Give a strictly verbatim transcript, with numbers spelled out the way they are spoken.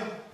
Hallelujah.